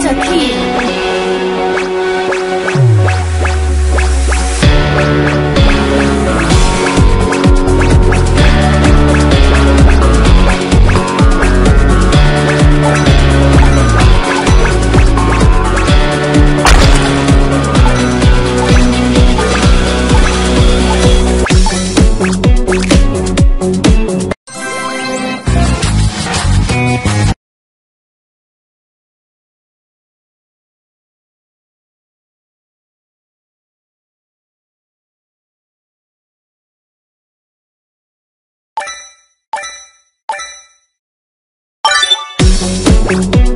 such a thief.